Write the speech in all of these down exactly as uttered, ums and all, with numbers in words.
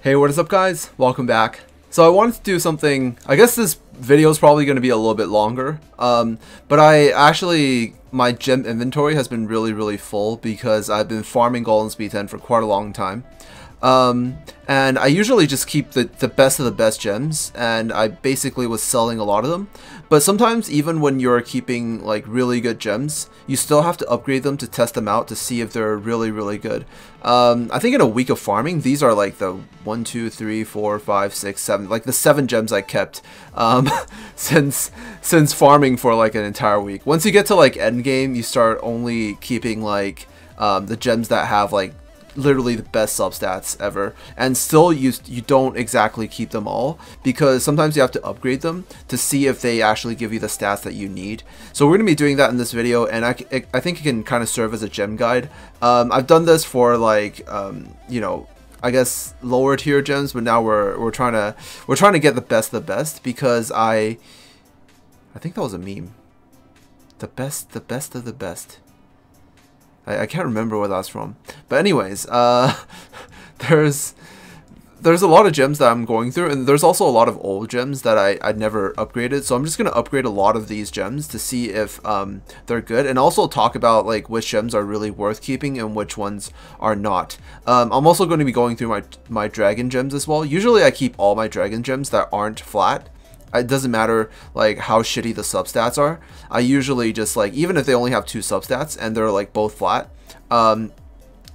Hey, what is up guys? Welcome back. So I wanted to do something, I guess this video is probably going to be a little bit longer, um, but I actually, my gem inventory has been really, really full because I've been farming Golems B ten for quite a long time. Um, and I usually just keep the, the best of the best gems, and I basically was selling a lot of them. But sometimes even when you're keeping like really good gems, you still have to upgrade them to test them out to see if they're really, really good. Um, I think in a week of farming, these are like the one, two, three, four, five, six, seven, like the seven gems I kept um, since since farming for like an entire week. Once you get to like end game, you start only keeping like um, the gems that have like literally the best substats ever, and still you you don't exactly keep them all because sometimes you have to upgrade them to see if they actually give you the stats that you need. So we're gonna be doing that in this video, and I, I think it can kind of serve as a gem guide. Um, I've done this for like um, you know, I guess lower tier gems, but now we're we're trying to we're trying to get the best of the best because I I think that was a meme. The best, the best of the best. I can't remember where that's from, but anyways, uh, there's there's a lot of gems that I'm going through, and there's also a lot of old gems that I, I never upgraded, so I'm just going to upgrade a lot of these gems to see if um, they're good, and also talk about like which gems are really worth keeping and which ones are not. Um, I'm also going to be going through my, my dragon gems as well. Usually I keep all my dragon gems that aren't flat. It doesn't matter like how shitty the substats are. I usually just like, even if they only have two substats and they're like both flat, um,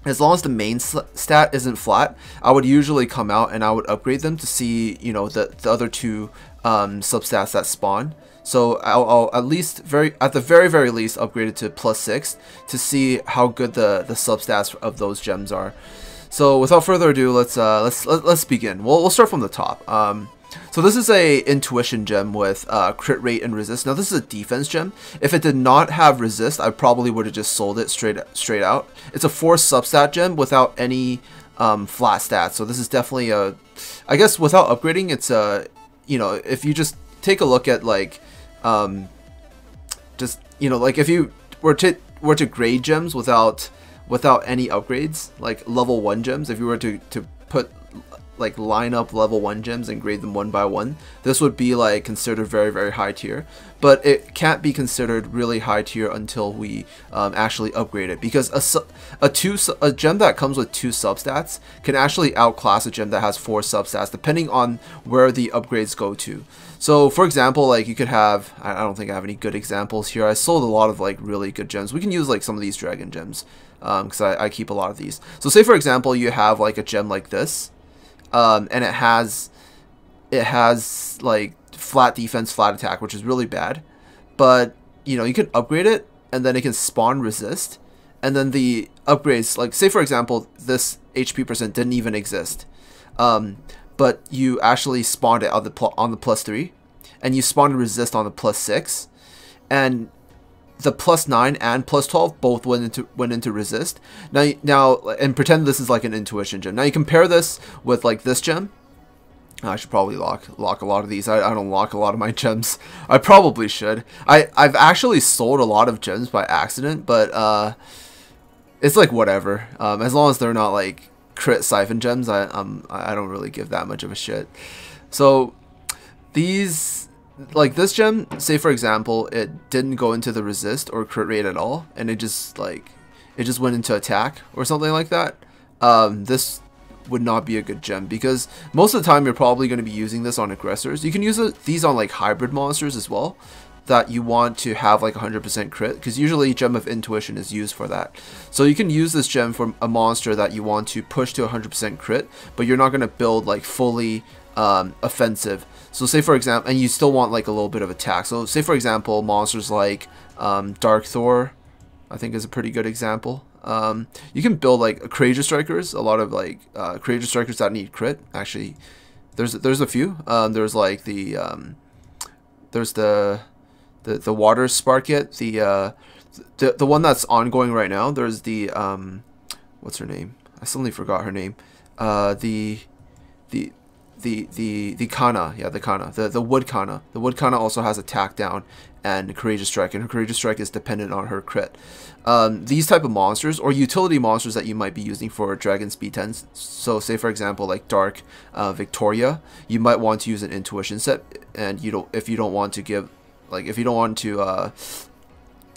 as long as the main stat isn't flat, I would usually come out and I would upgrade them to see, you know, the, the other two um, substats that spawn. So I'll, I'll at least very at the very very least upgrade it to plus six to see how good the the substats of those gems are. So without further ado, let's uh, let's let, let's begin. We'll we'll start from the top. Um, So this is a intuition gem with uh, crit rate and resist. Now this is a defense gem. If it did not have resist, I probably would have just sold it straight straight out. It's a four substat gem without any um, flat stats. So this is definitely a, I guess without upgrading, it's a, you know, if you just take a look at like, um, just you know, like if you were to were to grade gems without without any upgrades, like level one gems, if you were to to put like line up level one gems and grade them one by one, this would be like considered very very high tier, but it can't be considered really high tier until we um, actually upgrade it, because a su a two su a gem that comes with two substats can actually outclass a gem that has four substats depending on where the upgrades go to. So for example, like you could have, I don't think I have any good examples here, I sold a lot of like really good gems. We can use like some of these dragon gems because um, I, I keep a lot of these. So say for example you have like a gem like this, Um, and it has, it has like flat defense, flat attack, which is really bad. But you know, you can upgrade it, and then it can spawn resist, and then the upgrades, like say for example, this H P percent didn't even exist, um, but you actually spawned it on the pl on the plus three, and you spawned resist on the plus six, and the plus nine and plus twelve both went into went into resist. Now, now, and pretend this is like an intuition gem. Now you compare this with like this gem. I should probably lock lock a lot of these. I, I don't lock a lot of my gems. I probably should. I I've actually sold a lot of gems by accident, but uh, it's like whatever. Um, as long as they're not like crit siphon gems, I um I don't really give that much of a shit. So these. Like this gem, say for example, it didn't go into the resist or crit rate at all, and it just like, it just went into attack or something like that. Um, this would not be a good gem because most of the time you're probably going to be using this on aggressors. You can use these on like hybrid monsters as well that you want to have like one hundred percent crit, because usually Gem of Intuition is used for that. So you can use this gem for a monster that you want to push to one hundred percent crit, but you're not going to build like fully um, offensive. So say for example, and you still want like a little bit of attack. So say for example, monsters like um, Dark Thor, I think is a pretty good example. Um, you can build like Courageous Strikers, a lot of like uh, Courageous Strikers that need crit. Actually, there's there's a few. Um, there's like the um, there's the the the Water Spark it, the uh, the the one that's ongoing right now. There's the um, what's her name? I suddenly forgot her name. Uh, the the the the the Kana, yeah, the Kana, the the Wood Kana. The Wood Kana also has attack down and courageous strike, and her courageous strike is dependent on her crit. Um, these type of monsters or utility monsters that you might be using for Dragon's B tens. So, say for example, like Dark uh, Victoria, you might want to use an Intuition set, and you don't if you don't want to give, like if you don't want to. Uh,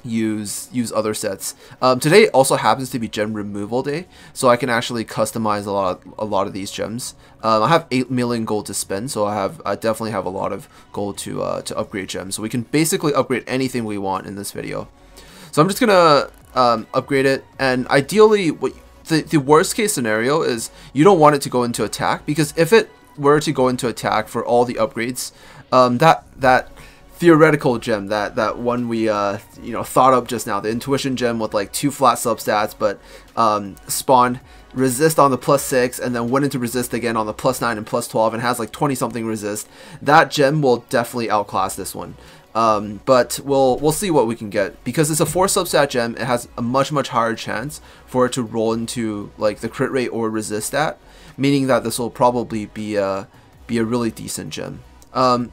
use use other sets. Um, today also happens to be gem removal day, so I can actually customize a lot of, a lot of these gems. Um, I have eight million gold to spend, so I have I definitely have a lot of gold to uh, to upgrade gems. So we can basically upgrade anything we want in this video. So I'm just gonna um, upgrade it, and ideally what the, the worst case scenario is you don't want it to go into attack, because if it were to go into attack for all the upgrades, um, that that theoretical gem, that that one we uh you know thought up just now, the Intuition gem with like two flat substats, but um spawned resist on the plus six and then went into resist again on the plus nine and plus twelve and has like twenty something resist, that gem will definitely outclass this one. Um but we'll we'll see what we can get, because it's a four substat gem. It has a much much higher chance for it to roll into like the crit rate or resist stat, meaning that this will probably be a be a really decent gem. um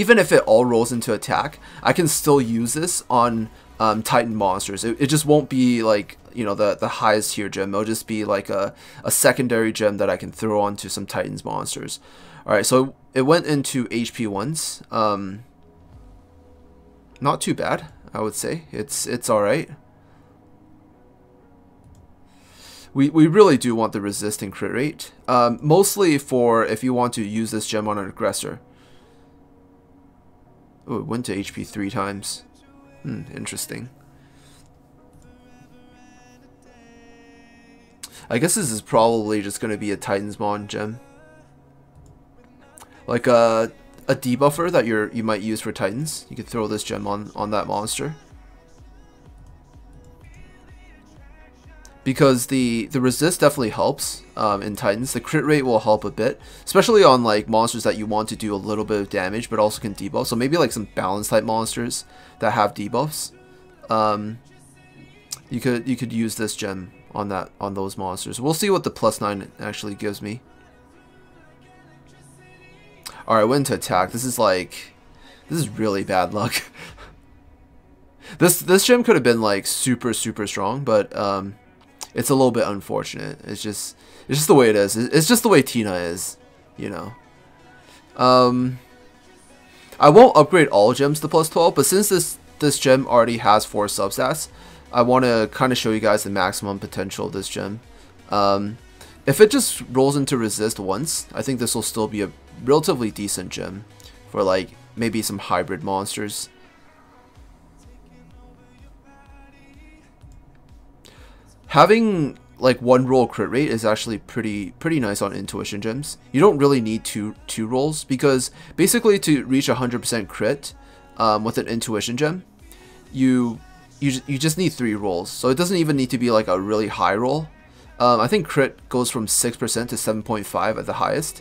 Even if it all rolls into attack, I can still use this on um, Titan monsters. It, it just won't be like, you know, the, the highest tier gem. It'll just be like a, a secondary gem that I can throw onto some Titans monsters. Alright, so it went into H P once. Um, not too bad, I would say. It's, it's alright. We, we really do want the resist and crit rate. Um, mostly for if you want to use this gem on an aggressor. Oh, it went to H P three times. Hmm, interesting. I guess this is probably just going to be a Titan's Bond gem. Like a, a debuffer that you're, you might use for Titans. You could throw this gem on, on that monster. Because the, the resist definitely helps um, in Titans. The crit rate will help a bit, especially on like monsters that you want to do a little bit of damage but also can debuff. So maybe like some balance type monsters that have debuffs. Um, you could you could use this gem on that on those monsters. We'll see what the plus nine actually gives me. All right, went to attack. This is like this is really bad luck. this this gem could have been like super super strong, but. Um, It's a little bit unfortunate. It's just, it's just the way it is. It's just the way Tina is, you know. Um, I won't upgrade all gems to plus twelve, but since this this gem already has four substats, I want to kind of show you guys the maximum potential of this gem. Um, if it just rolls into resist once, I think this will still be a relatively decent gem for like maybe some hybrid monsters. Having like one roll crit rate is actually pretty pretty nice on Intuition gems. You don't really need two two rolls, because basically to reach one hundred percent crit um, with an Intuition gem, you, you you just need three rolls. So it doesn't even need to be like a really high roll. Um, I think crit goes from six percent to seven point five at the highest.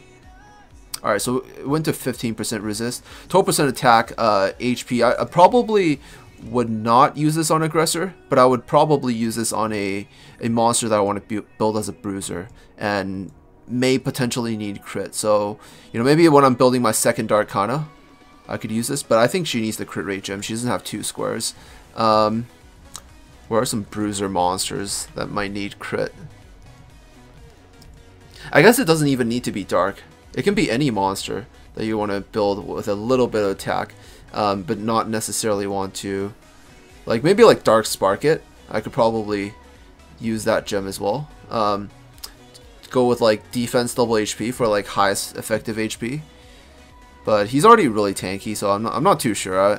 All right, so it went to fifteen percent resist, twelve percent attack, uh, H P. I, I probably. would not use this on aggressor, but I would probably use this on a a monster that I want to build as a bruiser and may potentially need crit. So, you know, maybe when I'm building my second Dark Kana, I could use this, but I think she needs the crit rate gem. She doesn't have two squares. Um, where are some bruiser monsters that might need crit? I guess it doesn't even need to be dark. It can be any monster that you want to build with a little bit of attack. Um, but not necessarily want to, like maybe like Dark Spark it. I could probably use that gem as well. Um, go with like defense double H P for like highest effective H P. But he's already really tanky, so I'm not, I'm not too sure. I,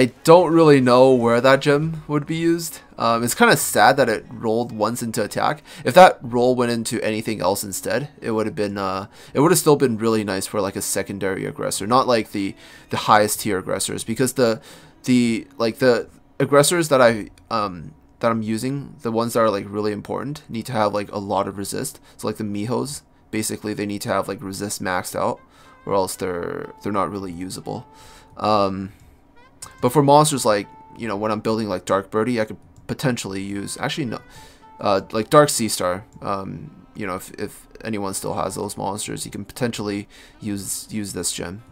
I don't really know where that gem would be used. Um, it's kind of sad that it rolled once into attack. If that roll went into anything else instead, it would have been uh, it would have still been really nice for like a secondary aggressor, not like the the highest tier aggressors, because the the like the aggressors that I um that I'm using, the ones that are like really important, need to have like a lot of resist. So like the Mihos, basically they need to have like resist maxed out, or else they're they're not really usable. Um, but for monsters like, you know, when I'm building like Dark Birdie, I could potentially use, actually no, uh, like Dark Seastar. Um, you know, if, if anyone still has those monsters, you can potentially use use this gem.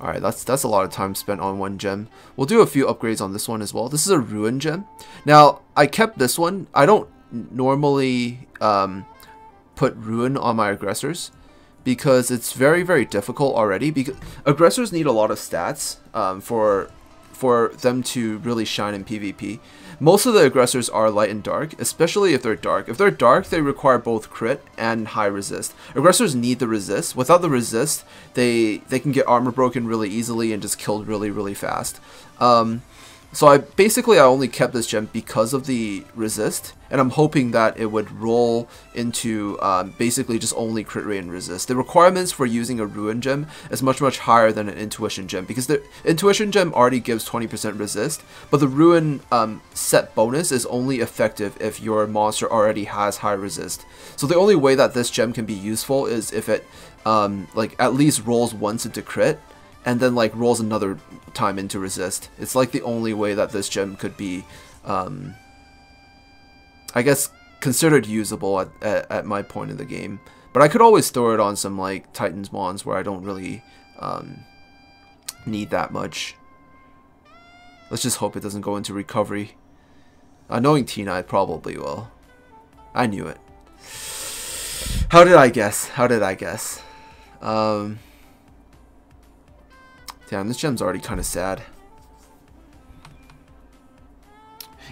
Alright, that's that's a lot of time spent on one gem. We'll do a few upgrades on this one as well. This is a Ruin gem. Now, I kept this one. I don't normally um, put Ruin on my aggressors, because it's very, very difficult already. Because aggressors need a lot of stats um, for for them to really shine in PvP. Most of the aggressors are light and dark, especially if they're dark. If they're dark, they require both crit and high resist. Aggressors need the resist. Without the resist, they they can get armor broken really easily and just killed really, really fast. Um, so I basically I only kept this gem because of the resist, and I'm hoping that it would roll into um, basically just only crit rate and resist. The requirements for using a Ruin gem is much, much higher than an Intuition gem, because the Intuition gem already gives twenty percent resist, but the Ruin um, set bonus is only effective if your monster already has high resist. So the only way that this gem can be useful is if it um, like at least rolls once into crit, and then like rolls another time into resist. It's like the only way that this gem could be, um, I guess, considered usable at, at, at my point in the game. But I could always throw it on some like Titan's Mons where I don't really um, need that much. Let's just hope it doesn't go into recovery. Uh, knowing Tina, I probably will. I knew it. How did I guess? How did I guess? Um... Damn, this gem's already kind of sad.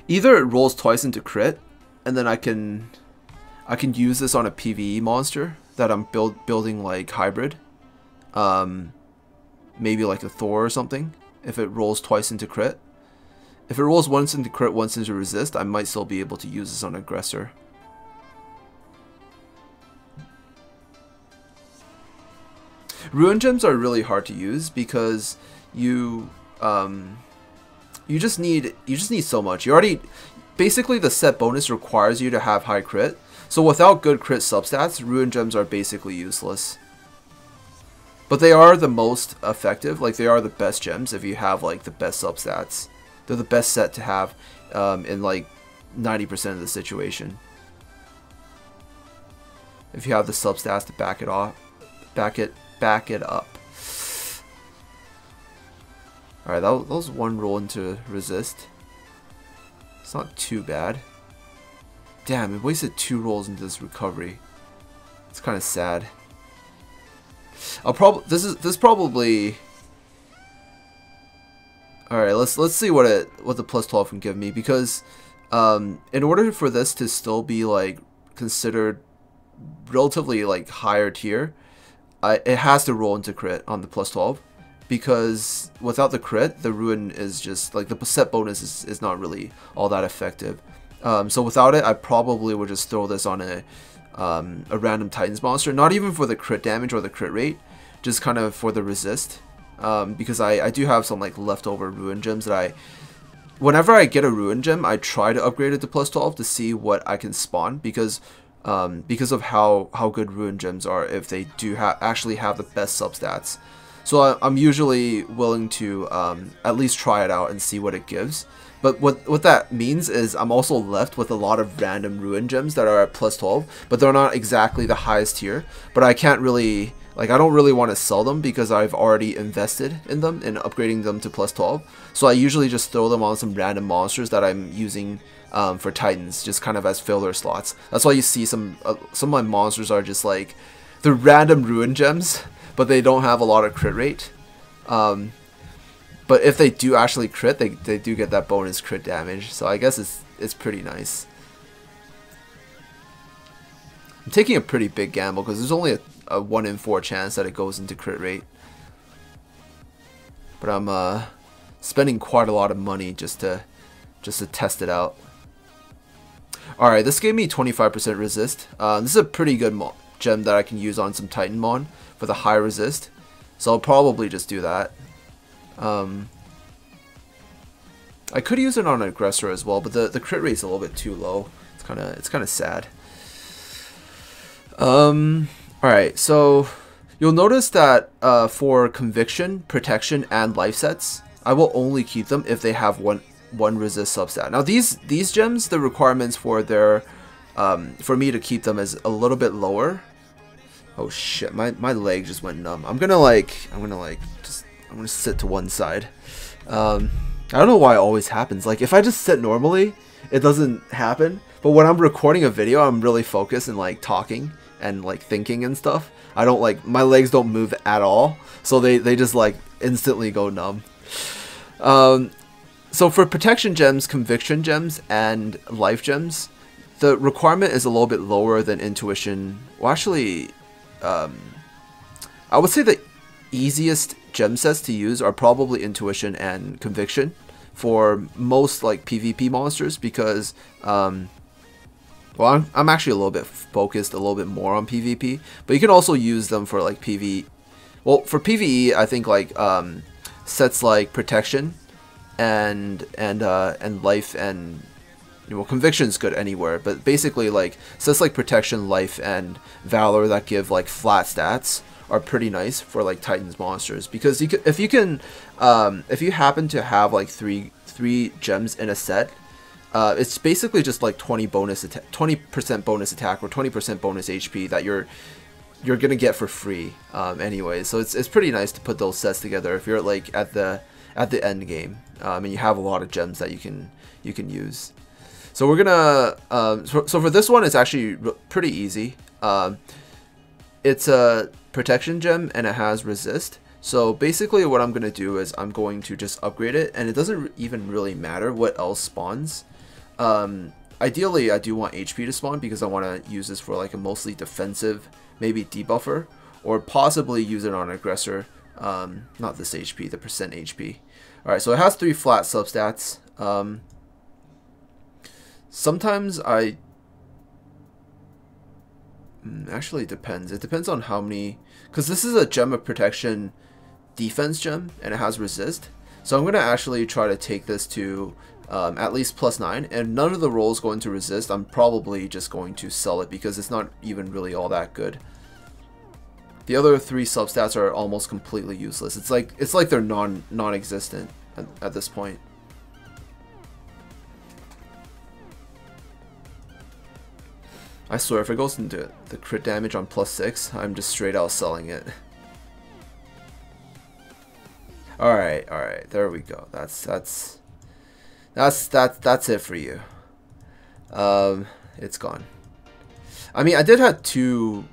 Either it rolls twice into crit, and then I can I can use this on a PvE monster that I'm build building like hybrid. Um, maybe like a Thor or something, if it rolls twice into crit. If it rolls once into crit, once into resist, I might still be able to use this on aggressor. Ruin gems are really hard to use because you um, you just need you just need so much. You already basically the set bonus requires you to have high crit. So without good crit substats, Ruin gems are basically useless. But they are the most effective. Like they are the best gems if you have like the best substats. They're the best set to have um, in like ninety percent of the situation. If you have the substats to back it off, back it. Back it up. All right, that was, that was one roll into resist. It's not too bad. Damn, it wasted two rolls into this recovery. It's kind of sad. I'll probably this is this probably. All right, let's let's see what it what the plus twelve can give me, because um, in order for this to still be like considered relatively like higher tier. I, it has to roll into crit on the plus twelve, because without the crit, the Ruin is just like the set bonus is, is not really all that effective. Um, so without it, I probably would just throw this on a um, a random Titans monster, not even for the crit damage or the crit rate, just kind of for the resist, um, because I, I do have some like leftover Ruin gems that I, whenever I get a Ruin gem, I try to upgrade it to plus twelve to see what I can spawn, because Um, because of how, how good Ruin gems are if they do ha actually have the best substats. So I, I'm usually willing to um, at least try it out and see what it gives. But what, what that means is I'm also left with a lot of random Ruin gems that are at plus twelve, but they're not exactly the highest tier. But I can't really, like I don't really want to sell them because I've already invested in them and upgrading them to plus twelve. So I usually just throw them on some random monsters that I'm using Um, for Titans, just kind of as filler slots. That's why you see some uh, some of my monsters are just like they're random Ruin gems, but they don't have a lot of crit rate. Um, but if they do actually crit, they they do get that bonus crit damage. So I guess it's it's pretty nice. I'm taking a pretty big gamble because there's only a, a one in four chance that it goes into crit rate. But I'm uh, spending quite a lot of money just to just to test it out. Alright, this gave me twenty-five percent resist. Uh, this is a pretty good mo gem that I can use on some Titan Mon for the high resist. So I'll probably just do that. Um, I could use it on an aggressor as well, but the, the crit rate's a little bit too low. It's kind of it's kind of sad. Um, Alright, so you'll notice that uh, for Conviction, Protection, and Life sets, I will only keep them if they have one... one resist substat. Now these these gems, the requirements for their um, for me to keep them is a little bit lower. Oh shit, my, my leg just went numb. I'm gonna like, I'm gonna like, just, I'm gonna sit to one side. Um, I don't know why it always happens. Like, if I just sit normally, it doesn't happen. But when I'm recording a video, I'm really focused and like talking and like thinking and stuff. I don't like, my legs don't move at all. So they, they just like instantly go numb. Um, so for protection gems, conviction gems, and life gems, the requirement is a little bit lower than intuition. Well, actually... Um, I would say the easiest gem sets to use are probably Intuition and Conviction for most like PvP monsters, because um, well, I'm, I'm actually a little bit focused a little bit more on PvP, but you can also use them for like PvE. Well, for PvE, I think like um, sets like Protection and and uh, and Life and well, Conviction's good anywhere, but basically like sets like Protection, Life, and Valor that give like flat stats are pretty nice for like Titans monsters, because you can, if you can um, if you happen to have like three three gems in a set, uh, it's basically just like twenty bonus twenty percent bonus attack or twenty percent bonus H P that you're you're gonna get for free um, anyway. So it's it's pretty nice to put those sets together if you're like at the at the end game um, and you have a lot of gems that you can you can use. So we're gonna, um, so, so for this one, it's actually pretty easy. Um, it's a protection gem and it has resist. So basically what I'm gonna do is I'm going to just upgrade it, and it doesn't even really matter what else spawns. Um, ideally, I do want H P to spawn because I wanna use this for like a mostly defensive, maybe debuffer, or possibly use it on an aggressor. Um, not this H P, the percent H P. All right, so it has three flat substats. Um, Sometimes I, actually it depends. It depends on how many, because this is a gem of protection defense gem and it has resist. So I'm going to actually try to take this to um, at least plus nine, and none of the rolls going to resist. I'm probably just going to sell it because it's not even really all that good. The other three substats are almost completely useless. It's like, it's like they're non, non-existent at, at this point. I swear, if it goes into it, the crit damage on plus six, I'm just straight out selling it. All right, all right, there we go. That's that's that's that's that's it for you. Um, it's gone. I mean, I did have two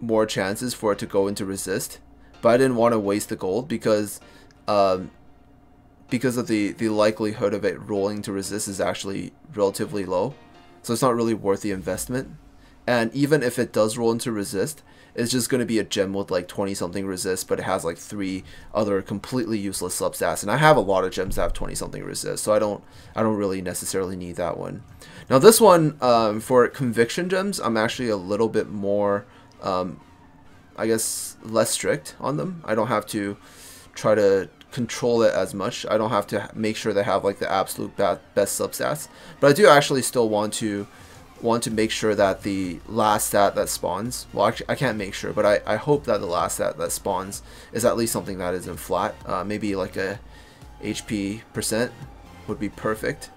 more chances for it to go into resist, but I didn't want to waste the gold because um, because of the the likelihood of it rolling to resist is actually relatively low. So it's not really worth the investment. And even if it does roll into resist, it's just going to be a gem with like twenty something resist, but it has like three other completely useless substats. And I have a lot of gems that have twenty something resist, so I don't I don't really necessarily need that one. Now this one, um, for conviction gems, I'm actually a little bit more, um, I guess, less strict on them. I don't have to try to control it as much. I don't have to make sure they have like the absolute best substats, but I do actually still want to want to make sure that the last stat that spawns, well, actually, I can't make sure, but I, I hope that the last stat that spawns is at least something that isn't flat. Uh, maybe like a H P percent would be perfect,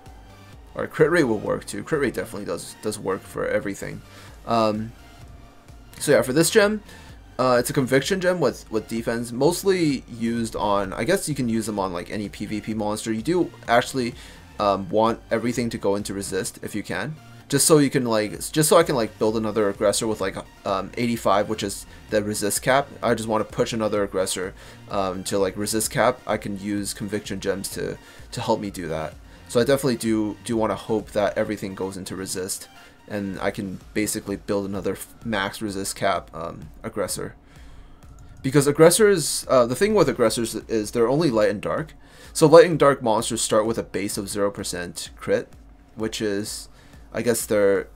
or crit rate will work too. Crit rate definitely does does work for everything. Um, so yeah, for this gem, Uh, it's a conviction gem with, with defense, mostly used on, I guess you can use them on like any PvP monster. You do actually um, want everything to go into resist if you can, just so you can like, just so I can like build another aggressor with like um, eighty-five, which is the resist cap. I just want to push another aggressor um, to like resist cap. I can use conviction gems to, to help me do that. So I definitely do, do want to hope that everything goes into resist, and I can basically build another max resist cap um, aggressor. Because aggressors, uh, the thing with aggressors is they're only light and dark. So light and dark monsters start with a base of zero percent crit, which is, I guess they're,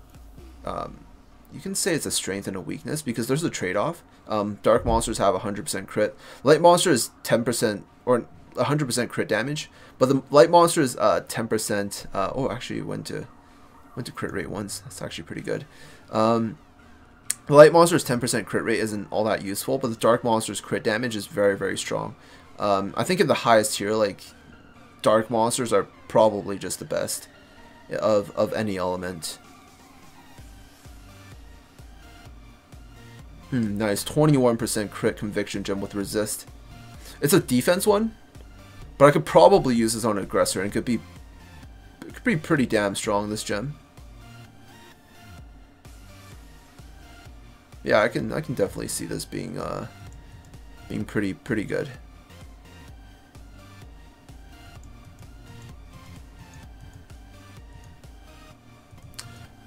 um, you can say it's a strength and a weakness because there's a trade-off. Um, dark monsters have one hundred percent crit. Light monster is ten percent, or one hundred percent crit damage, but the light monster is uh, ten percent, uh, oh actually went to, Went to crit rate once. That's actually pretty good. Um, the light monster's ten percent crit rate isn't all that useful, but the dark monster's crit damage is very, very strong. Um, I think in the highest tier, like, dark monsters are probably just the best of, of any element. Hmm, nice. twenty-one percent crit conviction gem with resist. It's a defense one, but I could probably use this on an aggressor and it could be, it could be pretty damn strong, this gem. Yeah, I can I can definitely see this being uh being pretty pretty good.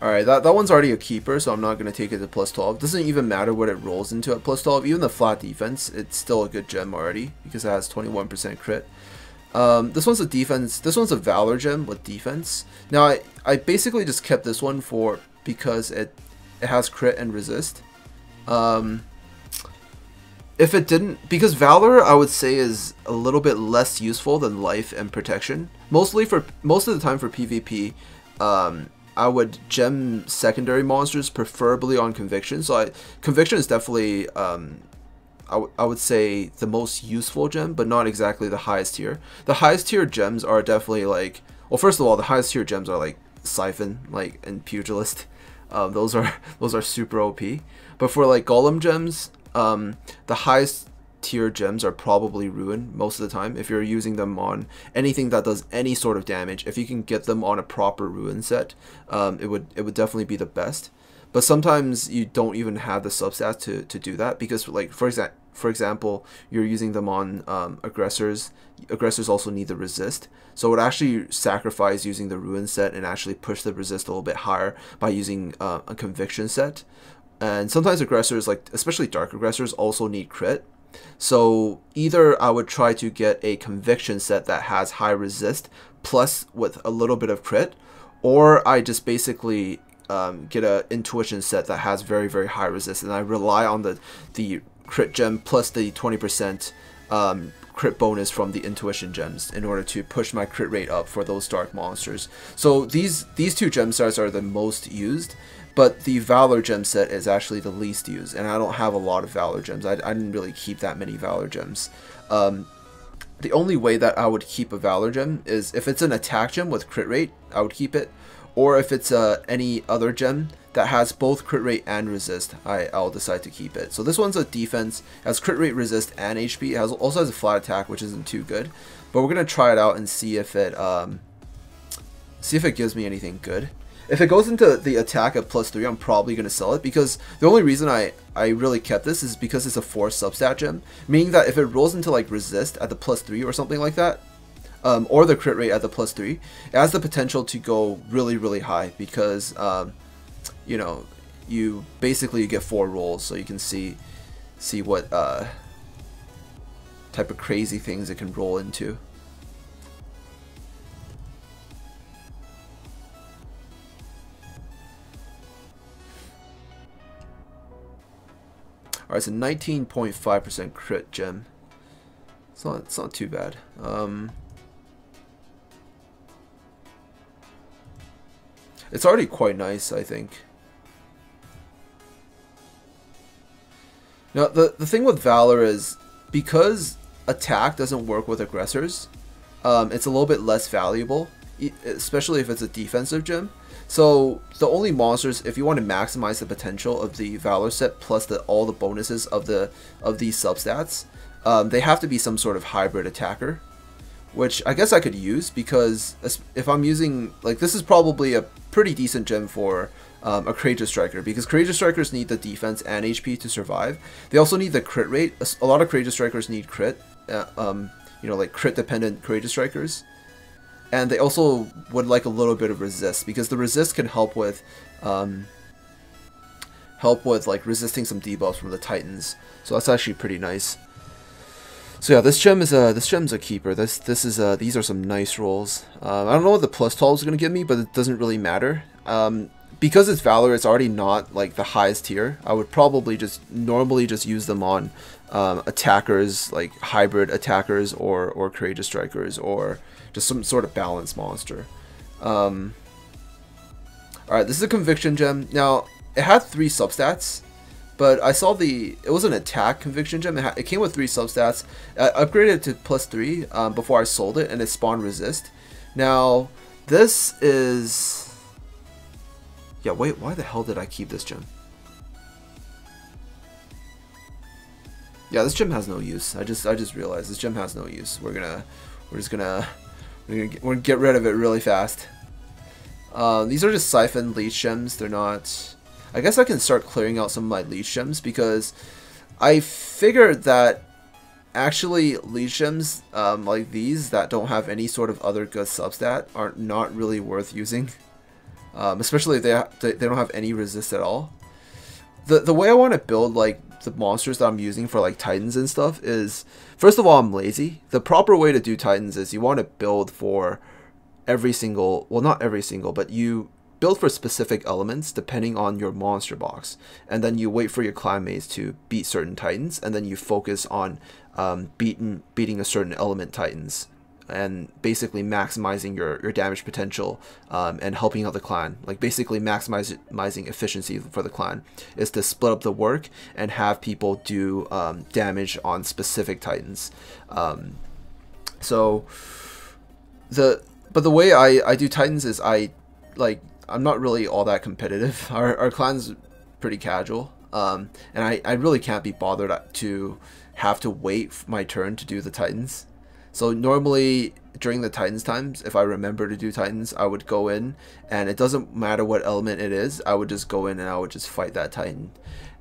Alright, that, that one's already a keeper, so I'm not going to take it to plus twelve. Doesn't even matter what it rolls into at plus twelve. Even the flat defense, it's still a good gem already because it has twenty-one percent crit. Um, this one's a defense. This one's a Valor gem with defense. Now, I, I basically just kept this one for because it, it has crit and resist. Um, if it didn't... Because Valor, I would say, is a little bit less useful than life and protection. Mostly for... Most of the time for PvP... Um, I would gem secondary monsters, preferably on Conviction. So I, Conviction is definitely, um, I, w I would say, the most useful gem, but not exactly the highest tier. The highest tier gems are definitely like, well, first of all, the highest tier gems are like Siphon, like, and Pugilist. Um, those are those are super O P. But for like Golem gems, um, the highest tier gems are probably Ruin most of the time. If you're using them on anything that does any sort of damage, if you can get them on a proper Ruin set, um, it would it would definitely be the best. But sometimes you don't even have the substats to, to do that because, like, for exa for example, you're using them on um, aggressors. Aggressors also need the resist, so it would actually sacrifice using the Ruin set and actually push the resist a little bit higher by using uh, a Conviction set. And sometimes aggressors, like especially dark aggressors, also need crit. So either I would try to get a Conviction set that has high resist plus with a little bit of crit, or I just basically um, get an Intuition set that has very, very high resist, and I rely on the, the crit gem plus the twenty percent um, crit bonus from the Intuition gems in order to push my crit rate up for those dark monsters. So these, these two gem sets are the most used. But the Valor gem set is actually the least used, and I don't have a lot of Valor gems. I, I didn't really keep that many Valor gems. Um, the only way that I would keep a Valor gem is if it's an attack gem with crit rate, I would keep it. Or if it's uh, any other gem that has both crit rate and resist, I, I'll decide to keep it. So this one's a defense, has crit rate, resist, and H P. It has, also has a flat attack, which isn't too good. But we're going to try it out and see if it, um, see if it gives me anything good. If it goes into the attack at plus three, I'm probably going to sell it, because the only reason I, I really kept this is because it's a four substat gem, meaning that if it rolls into like resist at the plus three or something like that, um, or the crit rate at the plus three, it has the potential to go really, really high because, um, you know, you basically you get four rolls, so you can see see what uh, type of crazy things it can roll into. Alright, so nineteen point five percent crit gem. It's not, it's not too bad. Um, it's already quite nice, I think. Now, the, the thing with Valor is, because attack doesn't work with aggressors, um, it's a little bit less valuable, especially if it's a defensive gem. So the only monsters, if you want to maximize the potential of the Valor set plus the, all the bonuses of the of these substats, um, they have to be some sort of hybrid attacker, which I guess I could use, because if I'm using, like, this is probably a pretty decent gem for um, a Courageous Striker, because Courageous Strikers need the defense and H P to survive. They also need the crit rate. A lot of Courageous Strikers need crit, uh, um, you know, like crit dependent Courageous Strikers. And they also would like a little bit of resist, because the resist can help with, um, help with like resisting some debuffs from the Titans. So that's actually pretty nice. So yeah, this gem is a this gem's a keeper. This this is a, these are some nice rolls. Uh, I don't know what the plus twelve is gonna give me, but it doesn't really matter. Um, because it's Valor, it's already not like the highest tier. I would probably just normally just use them on um, attackers, like hybrid attackers or or Courageous Strikers, or just some sort of balanced monster. Um, Alright, this is a Conviction gem. Now, it had three substats, but I saw the... It was an attack Conviction gem. It, ha it came with three substats. I upgraded it to plus three um, before I sold it, and it spawned resist. Now, this is... Yeah, wait, why the hell did I keep this gem? Yeah, this gem has no use. I just I just realized this gem has no use. We're gonna we're just gonna we're gonna get, we're gonna get rid of it really fast. Um, these are just siphon leech gems. They're not. I guess I can start clearing out some of my leech gems because I figured that actually leech gems um, like these that don't have any sort of other good substat are not really worth using, um, especially if they ha they don't have any resist at all. The the way I want to build like the monsters that I'm using for like Titans and stuff is, first of all, I'm lazy. The proper way to do Titans is you want to build for every single, well not every single, but you build for specific elements depending on your monster box, and then you wait for your clan mates to beat certain Titans, and then you focus on um, beating beating a certain element Titans and basically maximizing your, your damage potential um, and helping out the clan. Like basically maximizing efficiency for the clan is to split up the work and have people do um, damage on specific Titans. Um, so the but the way I, I do Titans is I like I'm not really all that competitive. Our, our clan's pretty casual, um, and I, I really can't be bothered to have to wait for my turn to do the Titans. So normally during the Titans times, if I remember to do Titans, I would go in, and it doesn't matter what element it is, I would just go in and I would just fight that Titan.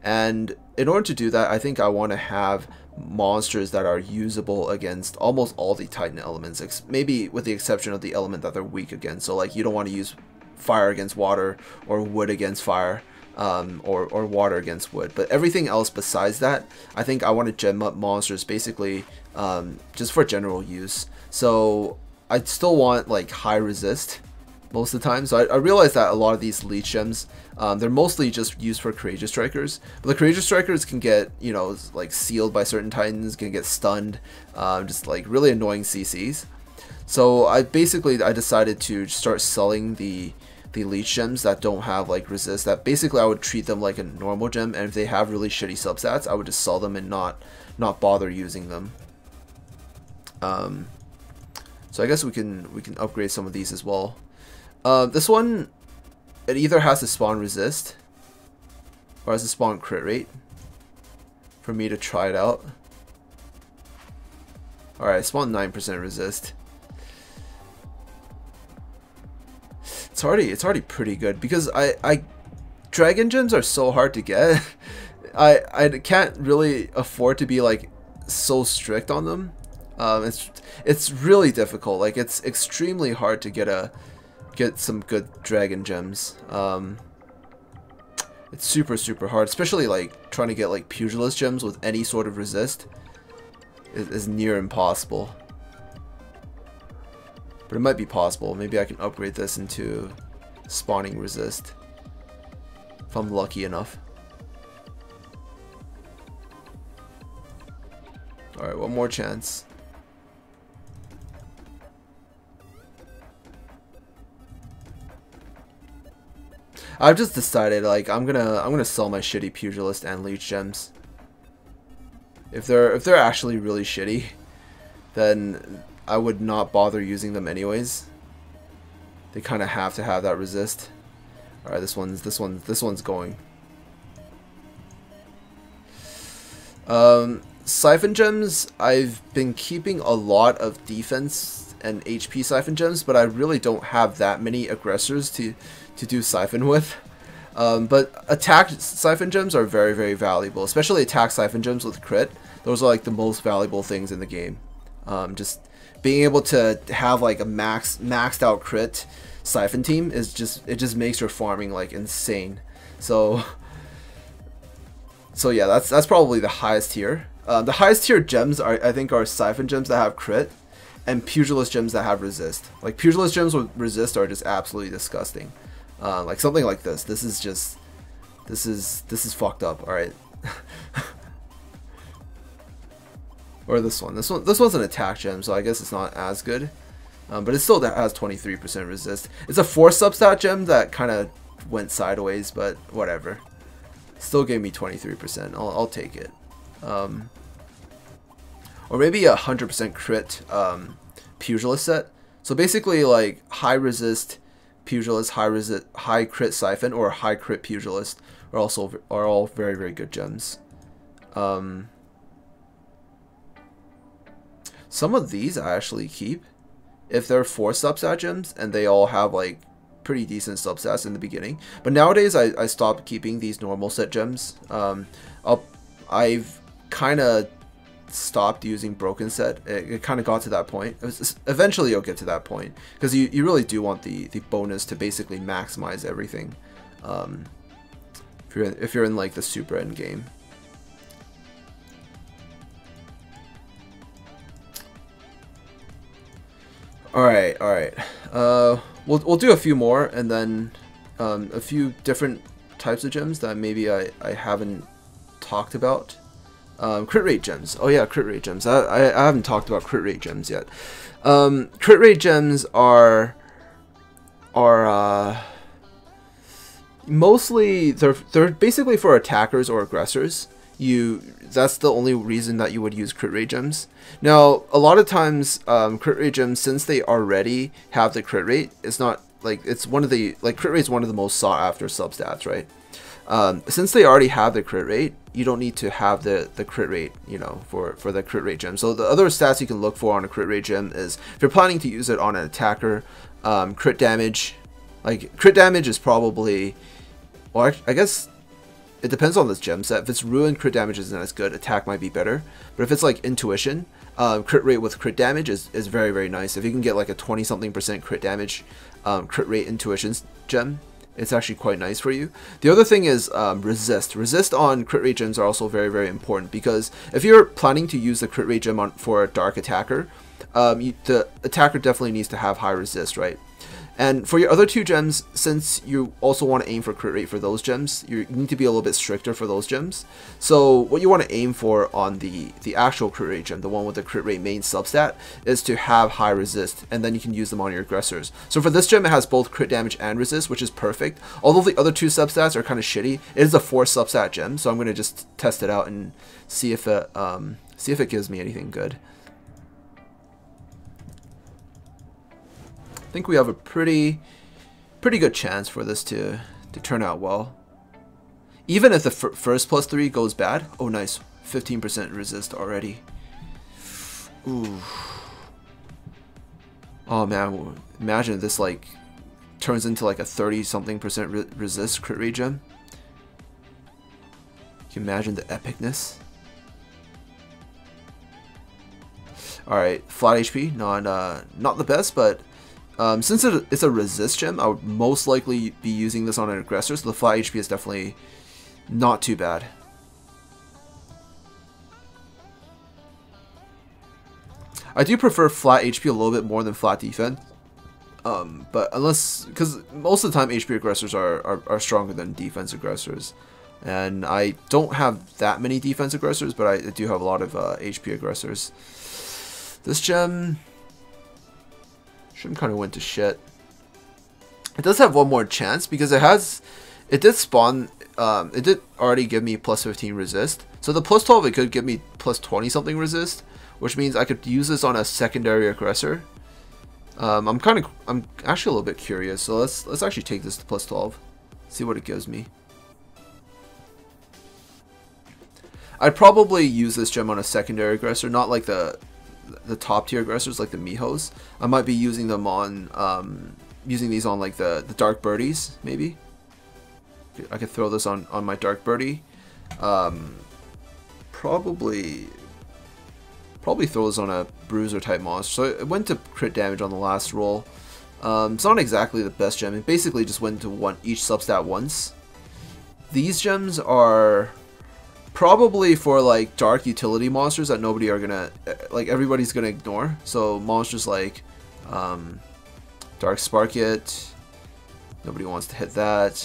And in order to do that, I think I want to have monsters that are usable against almost all the Titan elements, ex maybe with the exception of the element that they're weak against. So like you don't want to use fire against water or wood against fire. Um, or, or water against wood, but everything else besides that, I think I want to gem up monsters basically um, just for general use. So I still want like high resist most of the time. So I, I realized that a lot of these leech gems, um, they're mostly just used for courageous strikers, but the courageous strikers can get, you know, like sealed by certain Titans, can get stunned, um, just like really annoying C Cs. So I basically I decided to start selling the the leech gems that don't have like resist, that basically I would treat them like a normal gem, and if they have really shitty substats I would just sell them and not not bother using them. Um, so I guess we can we can upgrade some of these as well. Uh, this one, it either has to spawn resist or has to spawn crit rate for me to try it out. Alright, I spawned nine percent resist. It's already it's already pretty good because I, I dragon gems are so hard to get. I I can't really afford to be like so strict on them. Um, it's it's really difficult. Like it's extremely hard to get a get some good dragon gems. Um, it's super super hard, especially like trying to get like pugilist gems with any sort of resist is, is near impossible. But it might be possible. Maybe I can upgrade this into spawning resist if I'm lucky enough. Alright, one more chance. I've just decided like I'm gonna I'm gonna sell my shitty pugilist and leech gems. If they're if they're actually really shitty, then I would not bother using them anyways. They kind of have to have that resist. All right, this one's this one's this one's going. Um, siphon gems. I've been keeping a lot of defense and H P siphon gems, but I really don't have that many aggressors to to do siphon with. Um, but attack siphon gems are very very valuable, especially attack siphon gems with crit. Those are like the most valuable things in the game. Um, just being able to have like a max maxed out crit siphon team is just it just makes your farming like insane. So so yeah, that's that's probably the highest tier. Uh, the highest tier gems are I think are siphon gems that have crit and pugilist gems that have resist. Like pugilist gems with resist are just absolutely disgusting. Uh, like something like this. This is just this is this is fucked up. All right. Or this one. This one. This one's an attack gem, so I guess it's not as good. Um, but it still has twenty-three percent resist. It's a four substat gem that kind of went sideways, but whatever. Still gave me twenty-three percent. I'll, I'll take it. Um, or maybe a one hundred percent crit um, pugilist set. So basically, like, high resist pugilist, high resist, high crit siphon, or high crit pugilist are also are all very, very good gems. Um... Some of these I actually keep. If they're four substat gems and they all have like pretty decent substats in the beginning. But nowadays I, I stopped keeping these normal set gems. Um, I'll, I've kind of stopped using broken set. It, it kind of got to that point. It was just, eventually you'll get to that point. Because you, you really do want the, the bonus to basically maximize everything. Um, if, you're in, if you're in like the super end game. Alright, alright. Uh, we'll, we'll do a few more and then um, a few different types of gems that maybe I, I haven't talked about. Um, crit rate gems. Oh yeah, crit rate gems. I, I, I haven't talked about crit rate gems yet. Um, crit rate gems are... are uh, mostly... They're, they're basically for attackers or aggressors. You that's the only reason that you would use crit rate gems. Now a lot of times um, crit rate gems, since they already have the crit rate, it's not like it's one of the like crit rate is one of the most sought after substats, right? Um, since they already have the crit rate, you don't need to have the the crit rate, you know, for for the crit rate gem. So the other stats you can look for on a crit rate gem is if you're planning to use it on an attacker, um, crit damage. Like crit damage is probably, well, I, I guess. It depends on this gem set. If it's ruined, crit damage isn't as good. Attack might be better. But if it's like intuition, um, crit rate with crit damage is, is very, very nice. If you can get like a twenty something percent crit damage, um, crit rate intuition gem, it's actually quite nice for you. The other thing is um, resist. Resist on crit rate gems are also very, very important because if you're planning to use the crit rate gem on, for a dark attacker, um, you, the attacker definitely needs to have high resist, right? And for your other two gems, since you also want to aim for crit rate for those gems, you need to be a little bit stricter for those gems. So what you want to aim for on the, the actual crit rate gem, the one with the crit rate main substat, is to have high resist, and then you can use them on your aggressors. So for this gem, it has both crit damage and resist, which is perfect. Although the other two substats are kind of shitty, it is a four substat gem, so I'm going to just test it out and see if it, um, see if it gives me anything good. I think we have a pretty pretty good chance for this to to turn out well, even if the f first plus three goes bad. Oh nice, fifteen percent resist already. Ooh. Oh man, imagine this like turns into like a thirty something percent re resist crit rate gem. Can you imagine the epicness? All right, flat H P, not uh, not the best, but Um, since it, it's a resist gem, I would most likely be using this on an aggressor, so the flat H P is definitely not too bad. I do prefer flat H P a little bit more than flat defense, um, but unless, because most of the time H P aggressors are, are, are stronger than defense aggressors, and I don't have that many defense aggressors, but I, I do have a lot of uh, H P aggressors. This gem... kind of went to shit. It does have one more chance because it has, it did spawn, um, it did already give me plus fifteen resist. So the plus twelve, it could give me plus twenty something resist, which means I could use this on a secondary aggressor. Um, I'm kind of, I'm actually a little bit curious. So let's, let's actually take this to plus twelve, see what it gives me. I'd probably use this gem on a secondary aggressor, not like the the top tier aggressors like the Mihos. I might be using them on um, using these on like the, the Dark Birdies maybe. I could throw this on, on my Dark Birdie. Um, probably probably throw this on a bruiser type monster. So it went to crit damage on the last roll. Um, it's not exactly the best gem. It basically just went to one each substat once. These gems are probably for like dark utility monsters that nobody are gonna like everybody's gonna ignore. So monsters like um, Dark Spark, it nobody wants to hit that.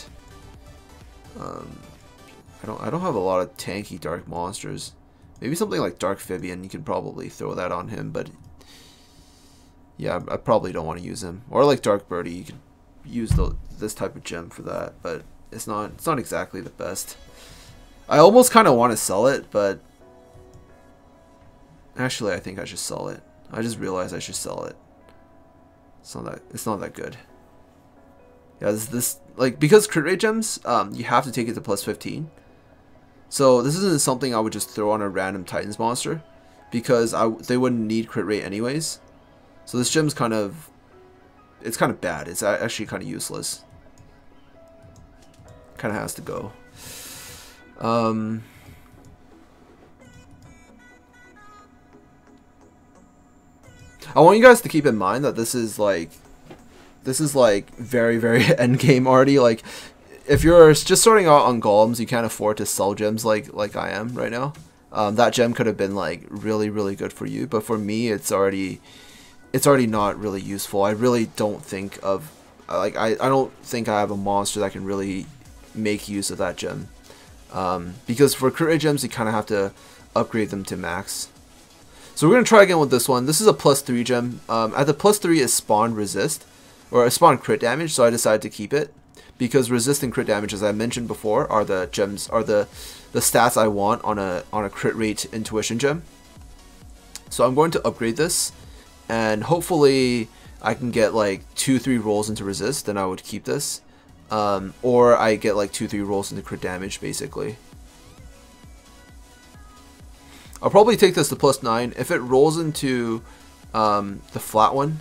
Um, I don't I don't have a lot of tanky dark monsters. Maybe something like Dark Fibian, you can probably throw that on him, but yeah, I probably don't want to use him. Or like Dark Birdie, you can use the, this type of gem for that, but it's not it's not exactly the best. I almost kind of want to sell it, but actually I think I should sell it. I just realized I should sell it. It's not that it's not that good. Yeah, this, this like because crit rate gems, um, you have to take it to plus fifteen. So this isn't something I would just throw on a random Titans monster. because I, they wouldn't need crit rate anyways. So this gem's kind of, it's kind of bad. It's actually kind of useless. Kind of has to go. Um, I want you guys to keep in mind that this is like, this is like very, very end game already. Like, if you're just starting out on golems, you can't afford to sell gems like like I am right now. Um, that gem could have been like really, really good for you, but for me, it's already, it's already not really useful. I really don't think of like I, I don't think I have a monster that can really make use of that gem. Um, because for crit rate gems, you kind of have to upgrade them to max. So we're gonna try again with this one. This is a plus three gem. Um, at the plus three is spawn resist, or a spawn crit damage. So I decided to keep it because resist and crit damage, as I mentioned before, are the gems, are the the stats I want on a on a crit rate intuition gem. So I'm going to upgrade this, and hopefully I can get like two three rolls into resist. Then I would keep this, um, or I get like two three rolls into crit damage basically. I'll probably take this to plus nine. If it rolls into um, the flat one,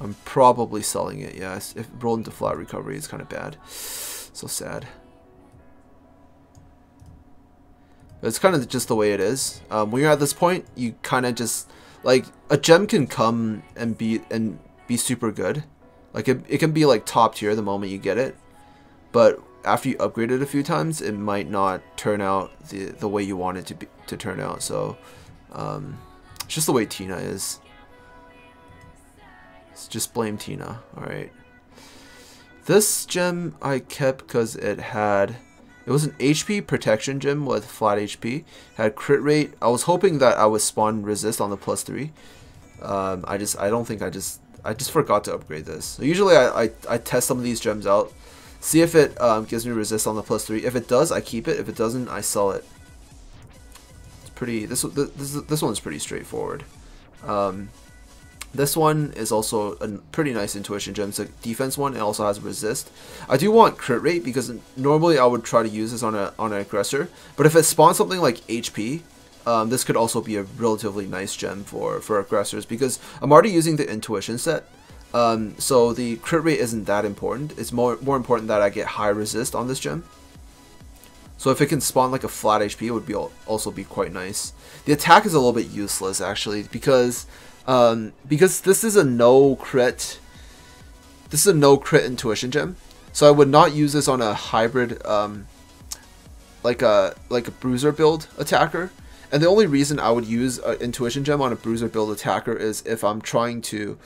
I'm probably selling it, yes. If it rolled into flat recovery, it's kind of bad. So sad. But it's kind of just the way it is. Um, when you're at this point, you kind of just... Like, a gem can come and be and be super good. Like, it, it can be, like, top tier the moment you get it. But... after you upgrade it a few times, it might not turn out the the way you want it to be to turn out. So um, it's just the way Tina is. Let's just blame Tina. All right. This gem I kept because it had it was an H P protection gem with flat H P, had crit rate. I was hoping that I would spawn resist on the plus three. Um, I just I don't think I just I just forgot to upgrade this. So usually I I, I test some of these gems out. See if it um, gives me resist on the plus three. If it does, I keep it. If it doesn't, I sell it. It's pretty. This this this one's pretty straightforward. Um, this one is also a pretty nice intuition gem. It's a defense one. It also has resist. I do want crit rate because normally I would try to use this on a on an aggressor. But if it spawns something like H P, um, this could also be a relatively nice gem for for aggressors because I'm already using the intuition set. Um, so the crit rate isn't that important. It's more more important that I get high resist on this gem. So if it can spawn like a flat H P, it would be also be quite nice. The attack is a little bit useless actually because um, because this is a no crit. This is a no crit intuition gem. So I would not use this on a hybrid um, like a like a bruiser build attacker. And the only reason I would use an intuition gem on a bruiser build attacker is if I'm trying to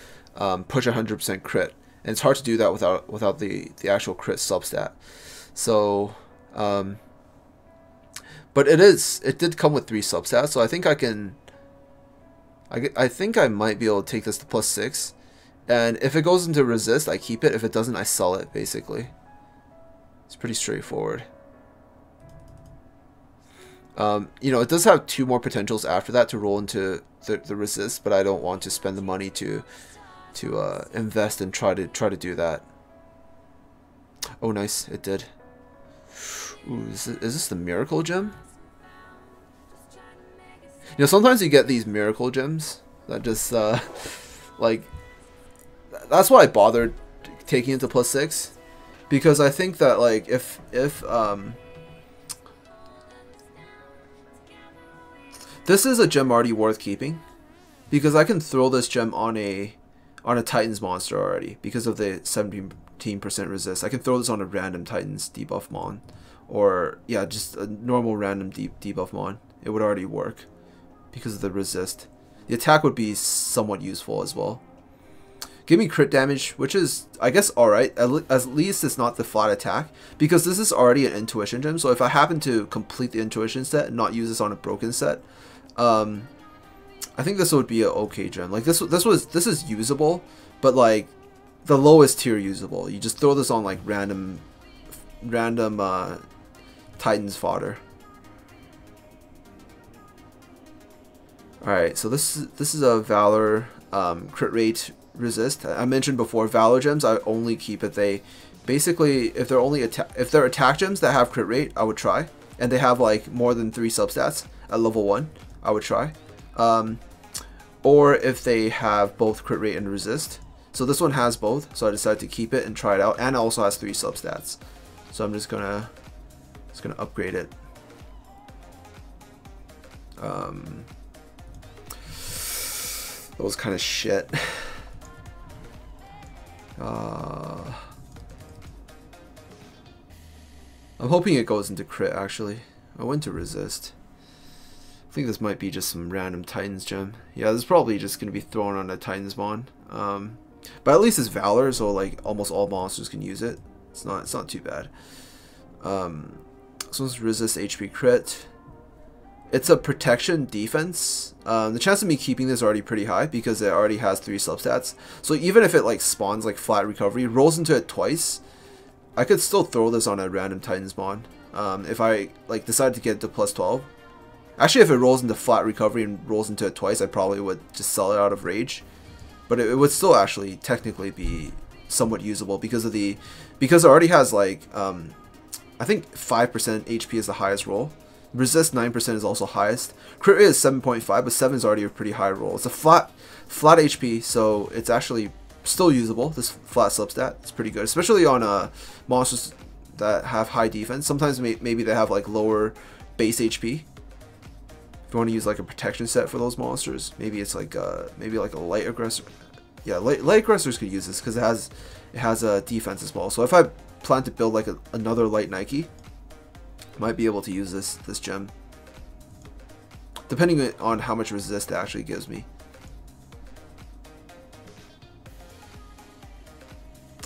Um, push one hundred percent crit, and it's hard to do that without without the the actual crit substat. So, um, but it is it did come with three substats, so I think I can. I I think I might be able to take this to plus six, and if it goes into resist, I keep it. If it doesn't, I sell it. Basically, it's pretty straightforward. Um, you know, it does have two more potentials after that to roll into the, the resist, but I don't want to spend the money to. to uh, invest and try to try to do that. Oh, nice, it did. Ooh, is, it, is this the miracle gem? You know, sometimes you get these miracle gems that just uh, like that's why I bothered taking it to plus six, because I think that like if if um, this is a gem already worth keeping, because I can throw this gem on a on a Titans monster already because of the seventeen percent resist. I can throw this on a random Titans debuff mon, or yeah, just a normal random deep debuff mon. It would already work because of the resist. The attack would be somewhat useful as well. Give me crit damage, which is I guess all right. At, le at least it's not the flat attack because this is already an intuition gem. So if I happen to complete the intuition set and not use this on a broken set, um, I think this would be an okay gem. Like this, this was this is usable, but like the lowest tier usable. You just throw this on like random, random uh, Titans fodder. All right, so this this is a Valor um, crit rate resist. I mentioned before Valor gems. I only keep if they basically if they're only attack if they're attack gems that have crit rate, I would try, and they have like more than three substats at level one. I would try. Um, or if they have both crit rate and resist. So this one has both, so I decided to keep it and try it out, and it also has three substats. So I'm just gonna just gonna upgrade it. Um, that was kind of shit. Uh, I'm hoping it goes into crit. Actually, I went to resist. I think this might be just some random Titans gem. Yeah, this is probably just gonna be thrown on a Titans bond. Um, but at least it's Valor, so like almost all monsters can use it. It's not it's not too bad. Um, so let's resist H P crit. It's a protection defense. Um, the chance of me keeping this is already pretty high because it already has three substats. So even if it like spawns like flat recovery, rolls into it twice, I could still throw this on a random Titans bond. Um, if I like decide to get it to plus twelve. Actually, if it rolls into flat recovery and rolls into it twice, I probably would just sell it out of rage. But it, it would still actually technically be somewhat usable because of the, because it already has like, um, I think five percent H P is the highest roll. Resist nine percent is also highest. Crit rate is seven point five, but seven is already a pretty high roll. It's a flat, flat H P, so it's actually still usable. This flat substat, it's pretty good, especially on uh, monsters that have high defense. Sometimes may, maybe they have like lower base H P. If you want to use like a protection set for those monsters, maybe it's like uh maybe like a light aggressor. Yeah, light, light aggressors could use this because it has it has a defense as well. So if I plan to build like a, another light Nike, might be able to use this this gem, depending on how much resist it actually gives me.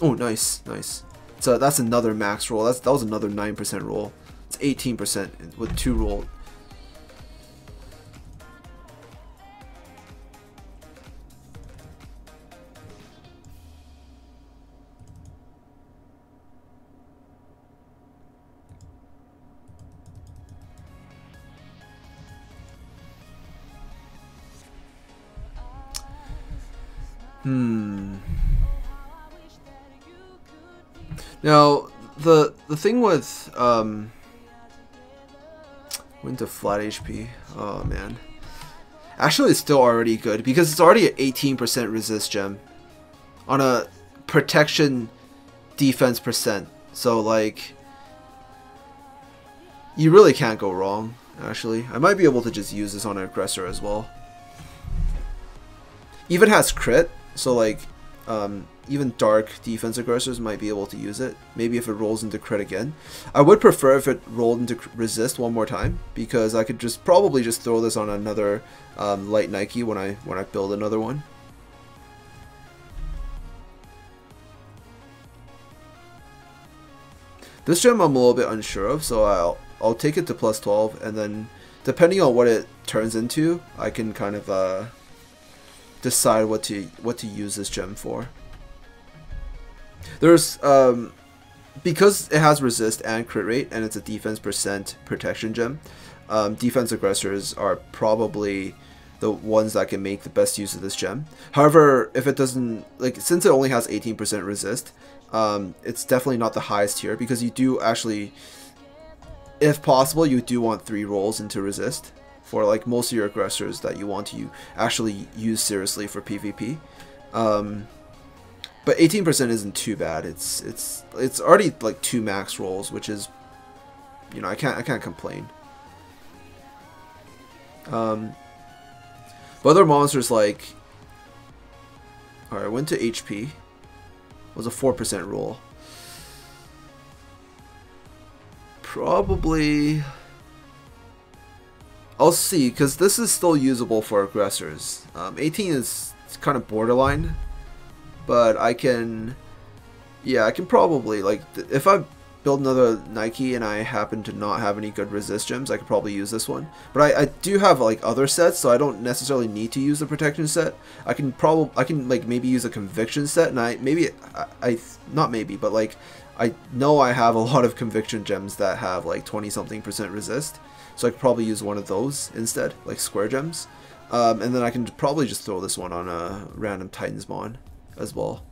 Oh, nice, nice. So that's another max roll. That's that was another nine percent roll. It's eighteen percent with two roll. Hmm. Now, the the thing with um, went to flat H P. Oh man, actually, it's still already good because it's already at eighteen percent resist gem on a protection defense percent. So like, you really can't go wrong. Actually, I might be able to just use this on an aggressor as well. Even has crit. So like, um, even dark defense aggressors might be able to use it. Maybe if it rolls into crit again. I would prefer if it rolled into resist one more time because I could just probably just throw this on another um, light Nike when I when I build another one. This gem I'm a little bit unsure of, so I'll I'll take it to plus twelve, and then depending on what it turns into, I can kind of uh, decide what to what to use this gem for. There's um, because it has resist and crit rate, and it's a defense percent protection gem. Um, defense aggressors are probably the ones that can make the best use of this gem. However, if it doesn't like, since it only has eighteen percent resist, um, it's definitely not the highest tier because you do actually, if possible, you do want three rolls into resist. For like most of your aggressors that you want to you actually use seriously for PvP, um, but eighteen percent isn't too bad. It's it's it's already like two max rolls, which is, you know, I can't I can't complain. Um, but other monsters like, all right, I went to H P. It was a four percent roll. Probably. I'll see, because this is still usable for aggressors. Um, eighteen is kind of borderline, but I can, yeah, I can probably, like, if I build another Nike and I happen to not have any good resist gems, I could probably use this one. But I, I do have, like, other sets, so I don't necessarily need to use the protection set. I can probably, I can, like, maybe use a conviction set, and I, maybe, I, I not maybe, but, like, I know I have a lot of conviction gems that have, like, twenty-something percent resist. So I could probably use one of those instead, like square gems. Um, and then I can probably just throw this one on a random Titans Mon as well.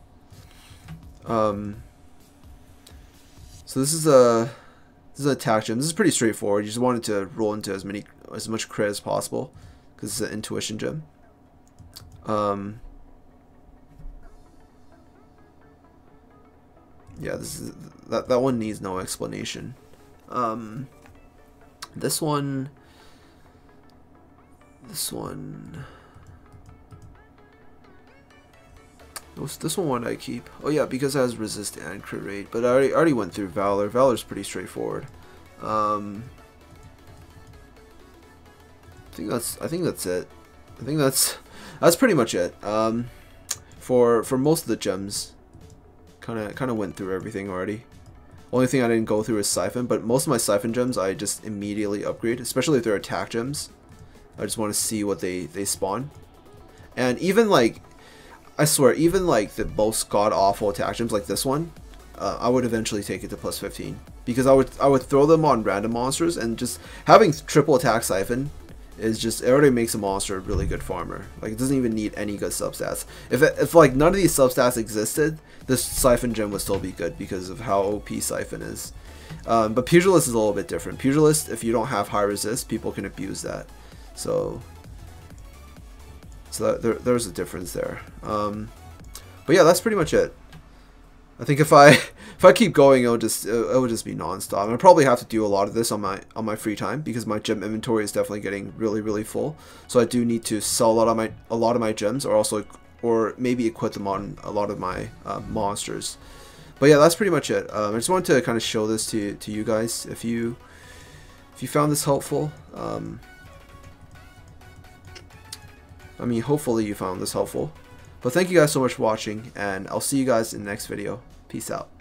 Um, so this is a this is an attack gem. This is pretty straightforward. You just wanted to roll into as many as much crit as possible. because it's an intuition gem. Um, yeah, this is that that one needs no explanation. Um, this one, this one, this this one, one I keep. Oh yeah, because it has resist and crit rate. But I already, already went through Valor. Valor's pretty straightforward. Um, I think that's I think that's it. I think that's that's pretty much it. Um, for for most of the gems, kind of kind of went through everything already. Only thing I didn't go through is Siphon, but most of my Siphon gems I just immediately upgrade, especially if they're attack gems. I just want to see what they, they spawn. And even like, I swear, even like the most god-awful attack gems like this one, uh, I would eventually take it to plus fifteen. Because I would I would throw them on random monsters, and just having triple attack Siphon is just, it already makes a monster a really good farmer. Like, it doesn't even need any good substats. If, it, if like none of these substats existed, this Siphon gem would still be good because of how O P Siphon is. Um, but Pugilist is a little bit different. Pugilist, if you don't have high resist, people can abuse that. So, so that, there, there's a difference there. Um, but yeah, that's pretty much it. I think if I if I keep going, it'll just it'll just be nonstop. And I probably have to do a lot of this on my on my free time because my gem inventory is definitely getting really really full. So I do need to sell a lot of my a lot of my gems, or also or maybe equip them on a lot of my uh, monsters. But yeah, that's pretty much it. Um, I just wanted to kind of show this to to you guys. If you if you found this helpful, um, I mean, hopefully you found this helpful. But thank you guys so much for watching, and I'll see you guys in the next video. Peace out.